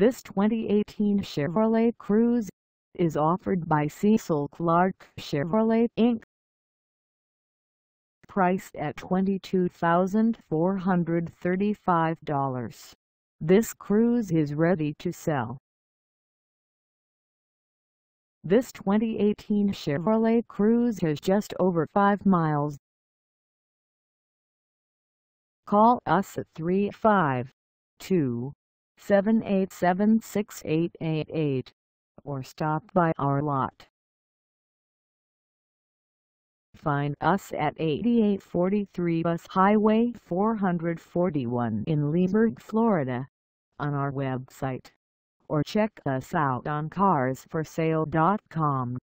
This 2018 Chevrolet Cruze is offered by Cecil Clark Chevrolet Inc. Priced at $22,435, this Cruze is ready to sell. This 2018 Chevrolet Cruze has just over 5 miles. Call us at 352-787-6888 or stop by our lot. Find us at 8843 Bus Highway 441 in Leesburg, Florida, on our website, or check us out on carsforsale.com.